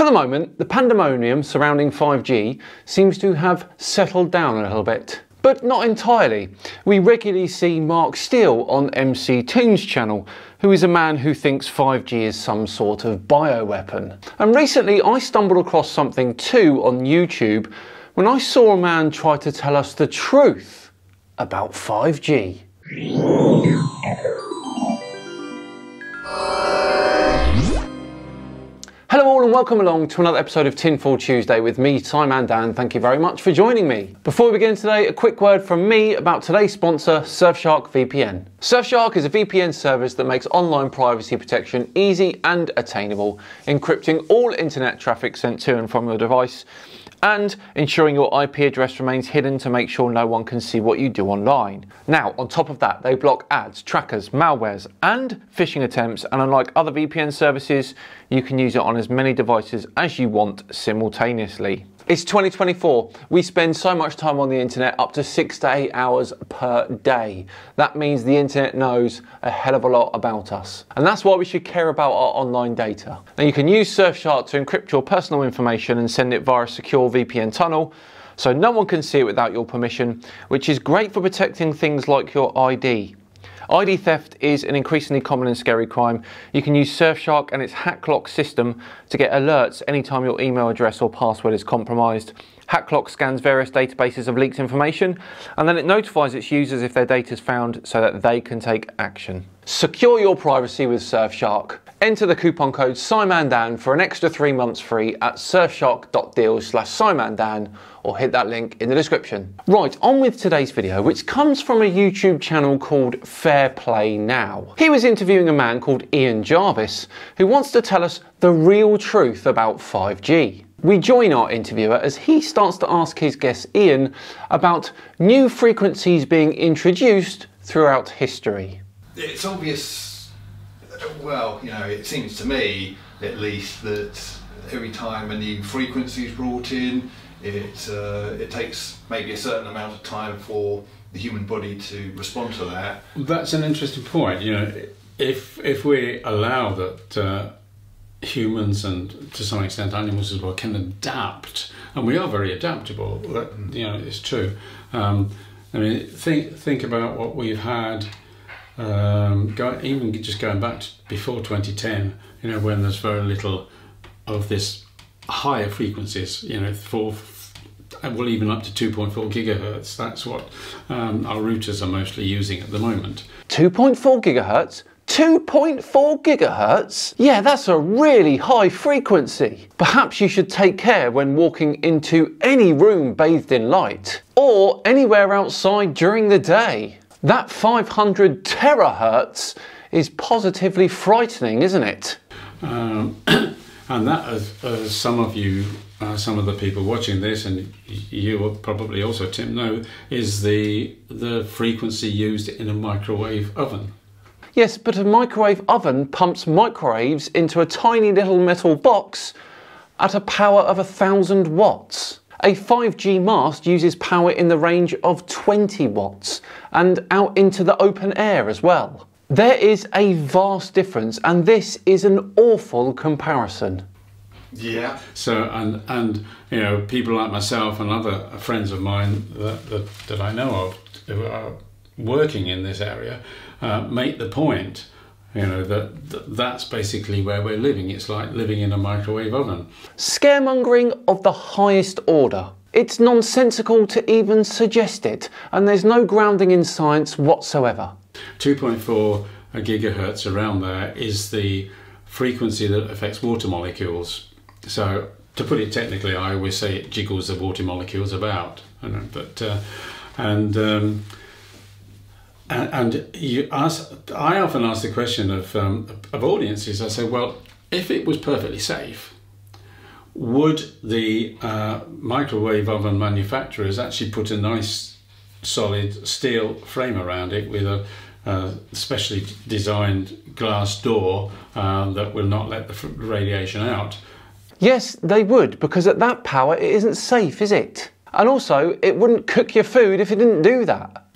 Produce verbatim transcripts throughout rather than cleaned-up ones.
For the moment, the pandemonium surrounding five G seems to have settled down a little bit. But not entirely. We regularly see Mark Steele on M C Toon's channel, who is a man who thinks five G is some sort of bioweapon. And recently I stumbled across something too on YouTube when I saw a man try to tell us the truth about five G. Hello all and welcome along to another episode of Tinfoil Tuesday with me, SciManDan. Thank you very much for joining me. Before we begin today, a quick word from me about today's sponsor, Surfshark V P N. Surfshark is a V P N service that makes online privacy protection easy and attainable, encrypting all internet traffic sent to and from your device, and ensuring your I P address remains hidden to make sure no one can see what you do online. Now, on top of that, they block ads, trackers, malwares, and phishing attempts, and unlike other V P N services, you can use it on as many devices as you want simultaneously. It's twenty twenty-four. We spend so much time on the internet, up to six to eight hours per day. That means the internet knows a hell of a lot about us. And that's why we should care about our online data. Now you can use Surfshark to encrypt your personal information and send it via a secure V P N tunnel, so no one can see it without your permission, which is great for protecting things like your I D. I D theft is an increasingly common and scary crime. You can use Surfshark and its HackLock system to get alerts anytime your email address or password is compromised. HackLock scans various databases of leaked information, and then it notifies its users if their data is found so that they can take action. Secure your privacy with Surfshark. Enter the coupon code SciManDan for an extra three months free at surfshark dot deals slash SciManDan, or hit that link in the description. Right, on with today's video, which comes from a YouTube channel called Fair Play Now. He was interviewing a man called Ian Jarvis, who wants to tell us the real truth about five G. We join our interviewer as he starts to ask his guest Ian about new frequencies being introduced throughout history. It's obvious. Well, you know, it seems to me, at least, that every time a new frequency is brought in, it, uh, it takes maybe a certain amount of time for the human body to respond to that. That's an interesting point. You know, if, if we allow that uh, humans and, to some extent, animals as well, can adapt, and we are very adaptable, that, you know, it's true. Um, I mean, think, think about what we've had. Um, go, even just going back to before twenty ten, you know, when there's very little of this higher frequencies, you know, for well, even up to two point four gigahertz. That's what um, our routers are mostly using at the moment. two point four gigahertz. two point four gigahertz? Yeah, that's a really high frequency. Perhaps you should take care when walking into any room bathed in light, or anywhere outside during the day. That five hundred terahertz is positively frightening, isn't it? Um, and that, as, as some of you, uh, some of the people watching this, and you probably also, Tim, know, is the, the frequency used in a microwave oven. Yes, but a microwave oven pumps microwaves into a tiny little metal box at a power of a thousand watts. A five G mast uses power in the range of twenty watts and out into the open air as well. There is a vast difference, and this is an awful comparison. Yeah. So, and, and you know, people like myself and other friends of mine that, that, that I know of who are working in this area uh, make the point, you know, that, that that's basically where we're living. It's like living in a microwave oven. Scaremongering of the highest order. It's nonsensical to even suggest it, and there's no grounding in science whatsoever. two point four gigahertz, around there, is the frequency that affects water molecules. So, to put it technically, I always say it jiggles the water molecules about. I know, but uh, and. Um, And you ask, I often ask the question of, um, of audiences, I say, well, if it was perfectly safe, would the uh, microwave oven manufacturers actually put a nice solid steel frame around it with a uh, specially designed glass door um, that will not let the radiation out? Yes, they would, because at that power it isn't safe, is it? And also, it wouldn't cook your food if it didn't do that.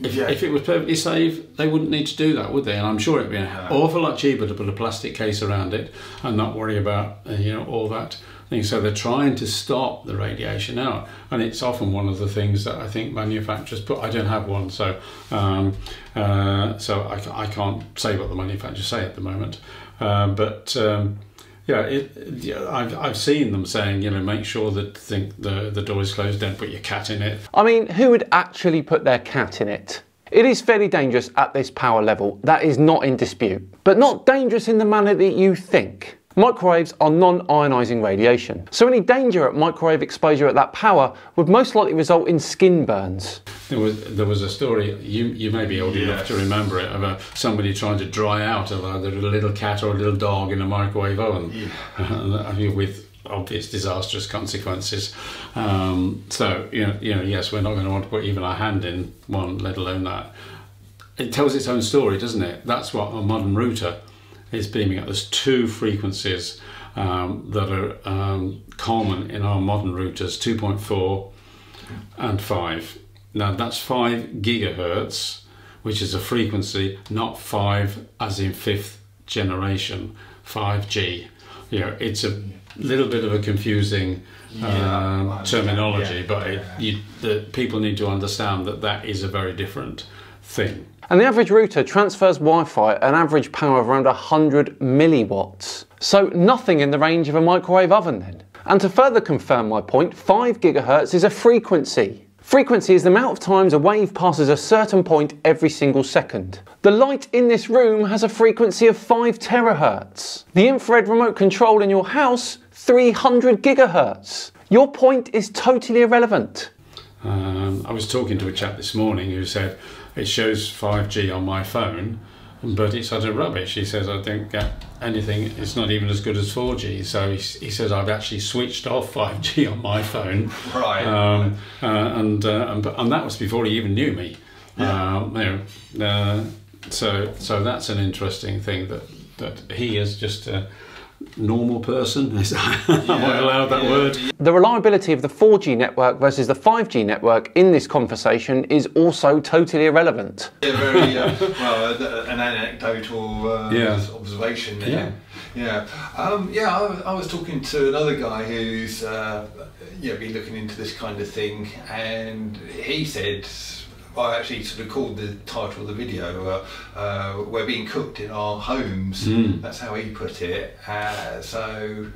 If, yeah. if it was perfectly safe, they wouldn't need to do that, would they? And I'm sure it'd be an yeah. awful lot cheaper to put a plastic case around it and not worry about uh, you know, all that thing. So they're trying to stop the radiation out, and it's often one of the things that I think manufacturers put. I don't have one, so um, uh, so I, I can't say what the manufacturers say at the moment. Uh, but um, yeah, it, yeah I've, I've seen them saying, you know, make sure that think the, the door is closed, don't put your cat in it. I mean, who would actually put their cat in it? It is fairly dangerous at this power level, that is not in dispute, but not dangerous in the manner that you think. Microwaves are non-ionising radiation, so any danger at microwave exposure at that power would most likely result in skin burns. There was, there was a story, you, you may be old yes. enough to remember it, about somebody trying to dry out either a little cat or a little dog in a microwave oven, yeah. with obvious disastrous consequences. Um, so, you know, you know, yes, we're not going to want to put even our hand in one, let alone that. It tells its own story, doesn't it? That's what a modern router is beaming at. There's two frequencies um, that are um, common in our modern routers, two point four and five. Now that's five gigahertz, which is a frequency, not five as in fifth generation, five G. You know, it's a little bit of a confusing um, yeah, terminology, yeah, yeah. but it, you, the people need to understand that that is a very different thing. And the average router transfers Wi-Fi at an average power of around one hundred milliwatts. So nothing in the range of a microwave oven then. And to further confirm my point, five gigahertz is a frequency. Frequency is the amount of times a wave passes a certain point every single second. The light in this room has a frequency of five terahertz. The infrared remote control in your house, three hundred gigahertz. Your point is totally irrelevant. Um, I was talking to a chap this morning who said, it shows five G on my phone, but it's utter rubbish. He says, I don't get anything, it's not even as good as four G. So he, he says, I've actually switched off five G on my phone. Right. Um, uh, and, uh, and, and that was before he even knew me. Yeah. Um, you know, uh, so, so that's an interesting thing that, that he is just a normal person. Am I allowed that yeah. word? The reliability of the four G network versus the five G network in this conversation is also totally irrelevant. Yeah, very, uh, well, uh, an anecdotal uh, yeah. observation there. Yeah, yeah. Um, yeah I, I was talking to another guy who's uh, you know, been looking into this kind of thing, and he said, I actually sort of called the title of the video, uh, uh, we're being cooked in our homes, mm. that's how he put it. Uh, so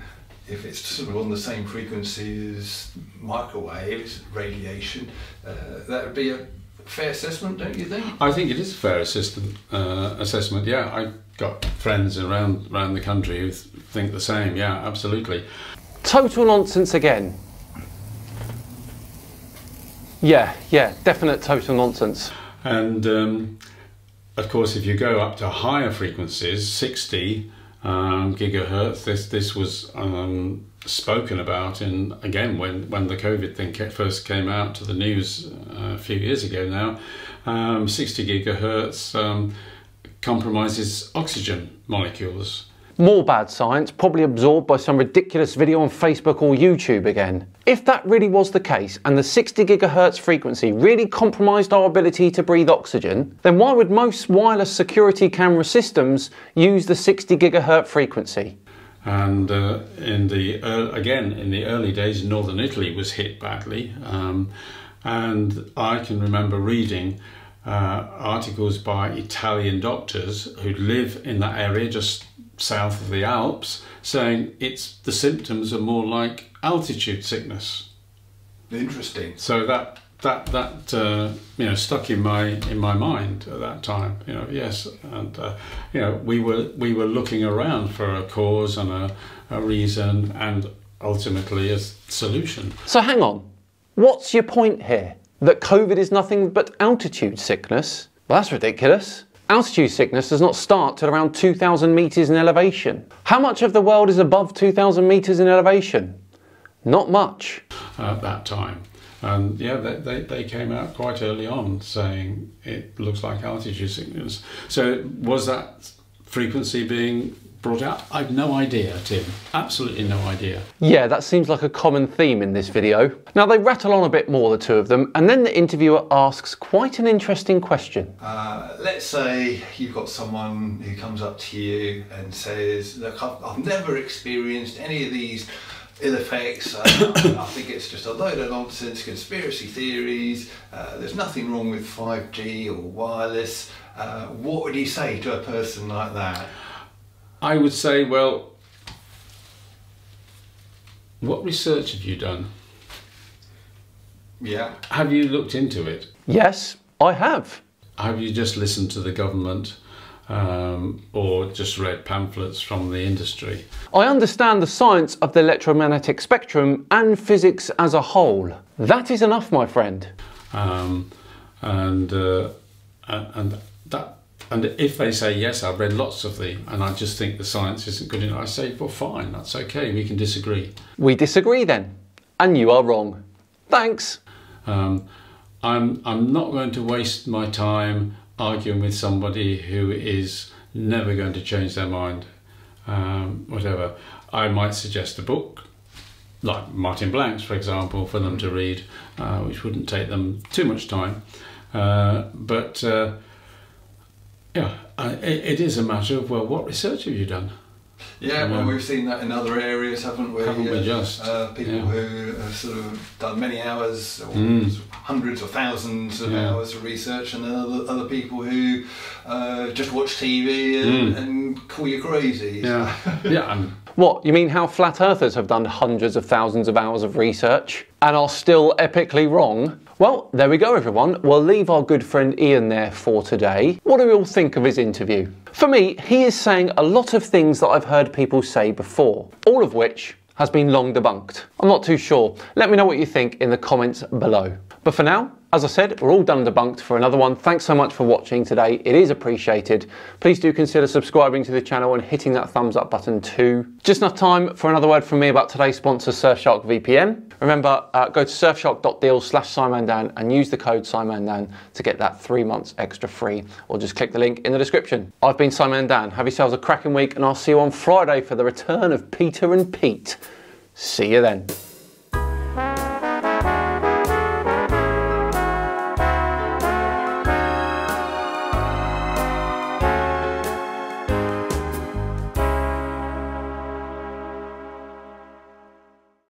if it's sort of on the same frequency as microwaves, radiation, uh, that would be a fair assessment, don't you think? I think it is a fair assessment, uh, assessment. yeah. I've got friends around, around the country who think the same, yeah, absolutely. Total nonsense again. Yeah, yeah, definite total nonsense. And um, of course, if you go up to higher frequencies, sixty um, gigahertz, this this was um, spoken about, in again when when the COVID thing first came out to the news uh, a few years ago now, um, sixty gigahertz um, compromises oxygen molecules. More bad science, probably absorbed by some ridiculous video on Facebook or YouTube again. If that really was the case, and the sixty gigahertz frequency really compromised our ability to breathe oxygen, then why would most wireless security camera systems use the sixty gigahertz frequency? And uh, in the uh, again, in the early days, northern Italy was hit badly, um, and I can remember reading uh, articles by Italian doctors who live in that area, just south of the Alps, saying it's the symptoms are more like altitude sickness. Interesting. So that that that uh, you know, stuck in my in my mind at that time. You know, yes, and uh, you know, we were we were looking around for a cause and a, a reason and ultimately a solution. So hang on, what's your point here? That COVID is nothing but altitude sickness? Well, that's ridiculous. Altitude sickness does not start till around two thousand metres in elevation. How much of the world is above two thousand metres in elevation? Not much. At that time. And yeah, they, they, they came out quite early on saying it looks like altitude sickness. So was that frequency being brought out? I've no idea, Tim. Absolutely no idea. Yeah, that seems like a common theme in this video. Now they rattle on a bit more, the two of them, and then the interviewer asks quite an interesting question. Uh, let's say you've got someone who comes up to you and says, look, I've, I've never experienced any of these ill effects, uh, I think it's just a load of nonsense, conspiracy theories, uh, there's nothing wrong with five G or wireless. Uh, what would you say to a person like that? I would say, well, what research have you done? Yeah. Have you looked into it? Yes, I have. Have you just listened to the government? Um, or just read pamphlets from the industry? I understand the science of the electromagnetic spectrum and physics as a whole. That is enough, my friend. Um, and, uh, and, that, and if they say, yes, I've read lots of them, and I just think the science isn't good enough, I say, well, fine, that's okay, we can disagree. We disagree then, and you are wrong. Thanks. Um, I'm, I'm not going to waste my time arguing with somebody who is never going to change their mind, um, whatever. I might suggest a book, like Martin Blank's, for example, for them to read, uh, which wouldn't take them too much time. Uh, but, uh, yeah, I, it is a matter of, well, what research have you done? Yeah, well, we've seen that in other areas, haven't we? Haven't we just? Uh, people yeah. who have sort of done many hours, or mm. hundreds or thousands of yeah. hours of research, and then other, other people who uh, just watch T V and, mm. and call you crazy. Yeah. yeah I'm... What, you mean how flat earthers have done hundreds of thousands of hours of research and are still epically wrong? Well, there we go, everyone. We'll leave our good friend Ian there for today. What do we all think of his interview? For me, he is saying a lot of things that I've heard people say before, all of which has been long debunked. I'm not too sure. Let me know what you think in the comments below. But for now, as I said, we're all done debunked for another one. Thanks so much for watching today. It is appreciated. Please do consider subscribing to the channel and hitting that thumbs up button too. Just enough time for another word from me about today's sponsor, Surfshark V P N. Remember, uh, go to surfshark dot deals slash SciManDan and use the code SciManDan to get that three months extra free, or just click the link in the description. I've been SciManDan. Have yourselves a cracking week, and I'll see you on Friday for the return of Peter and Pete. See you then.